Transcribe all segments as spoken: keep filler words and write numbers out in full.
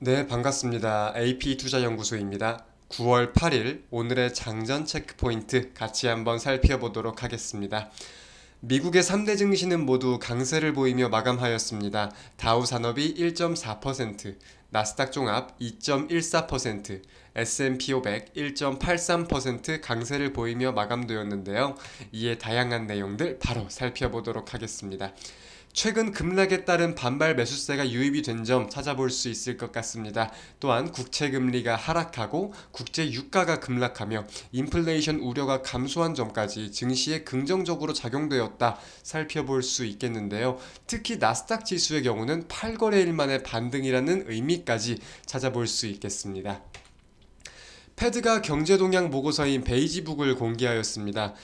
네, 반갑습니다. 에이피 투자연구소입니다. 구월 팔일 오늘의 장전 체크포인트 같이 한번 살펴보도록 하겠습니다. 미국의 삼대 증시는 모두 강세를 보이며 마감하였습니다. 다우 산업이 일 점 사 퍼센트, 나스닥 종합 이 점 일사 퍼센트, 에스 앤 피 오백 일 점 팔삼 퍼센트 강세를 보이며 마감되었는데요. 이에 다양한 내용들 바로 살펴보도록 하겠습니다. 최근 급락에 따른 반발 매수세가 유입이 된 점 찾아볼 수 있을 것 같습니다. 또한 국채금리가 하락하고 국제유가가 급락하며 인플레이션 우려가 감소한 점까지 증시에 긍정적으로 작용되었다 살펴볼 수 있겠는데요. 특히 나스닥 지수의 경우는 팔 거래일 만의 반등이라는 의미까지 찾아볼 수 있겠습니다. 패드가 경제동향 보고서인 베이지북을 공개하였습니다.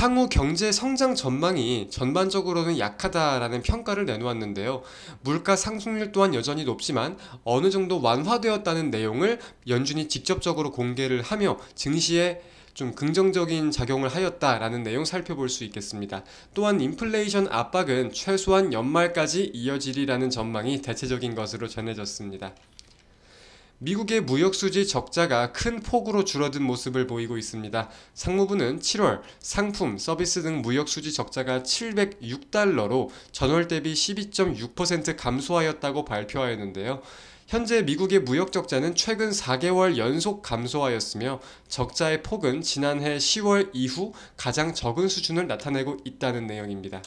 향후 경제 성장 전망이 전반적으로는 약하다라는 평가를 내놓았는데요. 물가 상승률 또한 여전히 높지만 어느 정도 완화되었다는 내용을 연준이 직접적으로 공개를 하며 증시에 좀 긍정적인 작용을 하였다라는 내용 살펴볼 수 있겠습니다. 또한 인플레이션 압박은 최소한 연말까지 이어지리라는 전망이 대체적인 것으로 전해졌습니다. 미국의 무역수지 적자가 큰 폭으로 줄어든 모습을 보이고 있습니다. 상무부는 칠월 상품, 서비스 등 무역수지 적자가 칠백육 달러로 전월 대비 십이 점 육 퍼센트 감소하였다고 발표하였는데요. 현재 미국의 무역적자는 최근 사 개월 연속 감소하였으며 적자의 폭은 지난해 시월 이후 가장 적은 수준을 나타내고 있다는 내용입니다.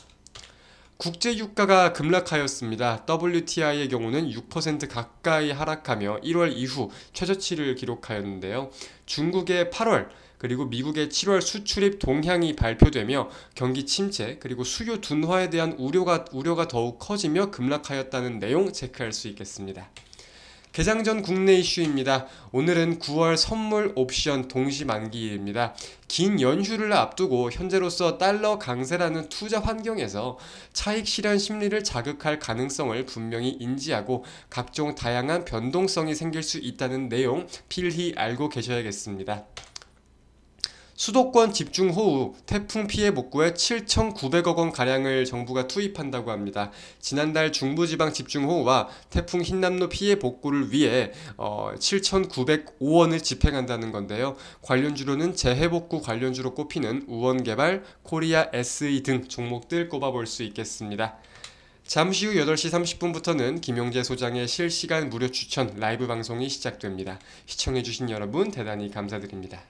국제유가가 급락하였습니다. 더블유 티 아이의 경우는 육 퍼센트 가까이 하락하며 일월 이후 최저치를 기록하였는데요. 중국의 팔월 그리고 미국의 칠월 수출입 동향이 발표되며 경기 침체 그리고 수요 둔화에 대한 우려가, 우려가 더욱 커지며 급락하였다는 내용 체크할 수 있겠습니다. 개장 전 국내 이슈입니다. 오늘은 구월 선물 옵션 동시 만기일입니다. 긴 연휴를 앞두고 현재로서 달러 강세라는 투자 환경에서 차익 실현 심리를 자극할 가능성을 분명히 인지하고 각종 다양한 변동성이 생길 수 있다는 내용 필히 알고 계셔야겠습니다. 수도권 집중호우, 태풍 피해 복구에 칠천구백억 원가량을 정부가 투입한다고 합니다. 지난달 중부지방 집중호우와 태풍 힌남노 피해 복구를 위해 어, 칠천구백오 원을 집행한다는 건데요. 관련주로는 재해복구 관련주로 꼽히는 우원개발, 코리아 에스 이 등 종목들 꼽아볼 수 있겠습니다. 잠시 후 여덟 시 삼십 분부터는 김용재 소장의 실시간 무료 추천 라이브 방송이 시작됩니다. 시청해주신 여러분 대단히 감사드립니다.